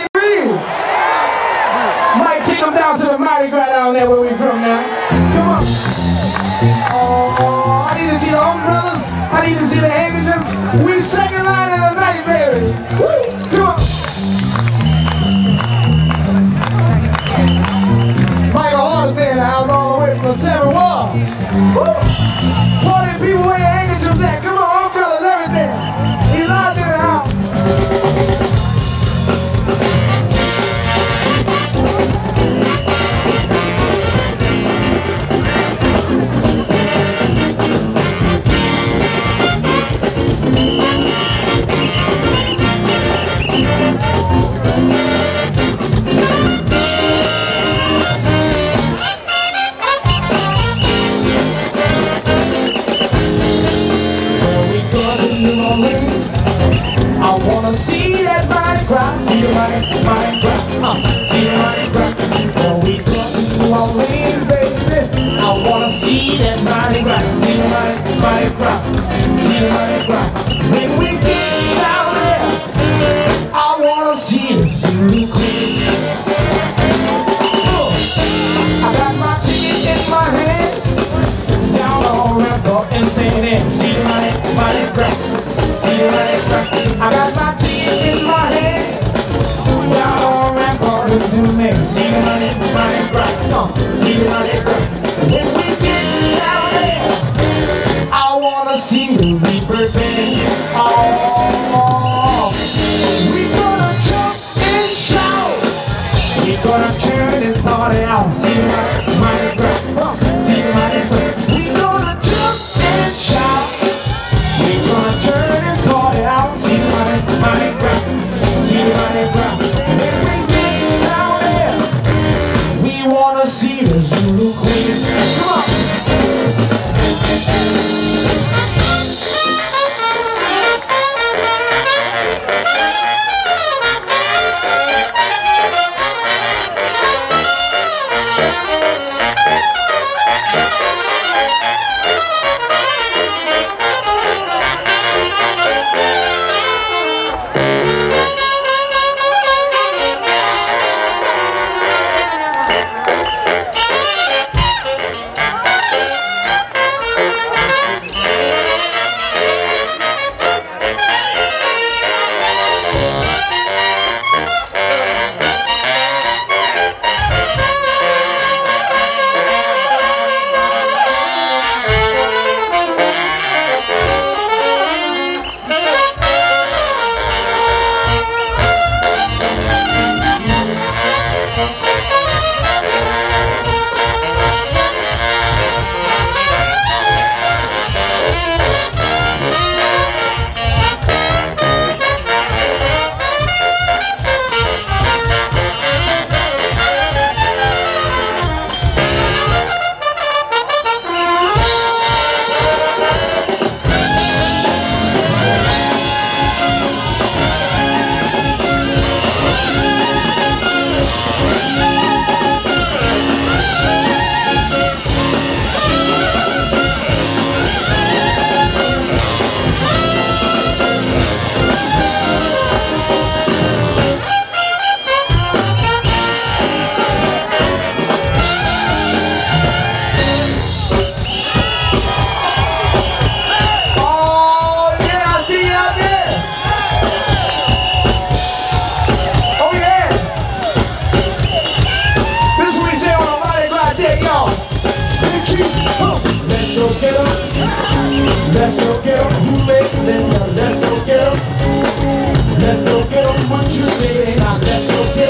get real. Might take them down to the Mardi Gras down there where we from now. Come on. Oh, I need to see the umbrellas. I need to see the handkerchiefs. We second line of the night, baby. Woo. Come on. Michael Hart staying in the house all the way from the 7th Wall. Party people wearing handkerchiefs at. Come on, umbrellas, everything. He's out there now. I wanna see that Mardi Gras, see the Mardi Gras, see the Mardi Gras. When we go to New Orleans, baby, I wanna see that Mardi Gras, see the Mardi Gras, see the Mardi Gras. When we get out there, I wanna see the Zulu Queen. I got my ticket in my hand, down on Record and Sand, see the Mardi Gras. I got my teeth in my head. We all right for the new man. See the Mardi Gras, see the Mardi Gras. When we get out there, I wanna see the Reaper Band. Oh, we gonna jump and shout. We gonna turn this party out. See the Mardi Gras, see the Mardi Gras. We gonna jump and shout. We gonna turn. Let's go get 'em, let's go get 'em. Let's go get 'em, what you say now, let's go get 'em.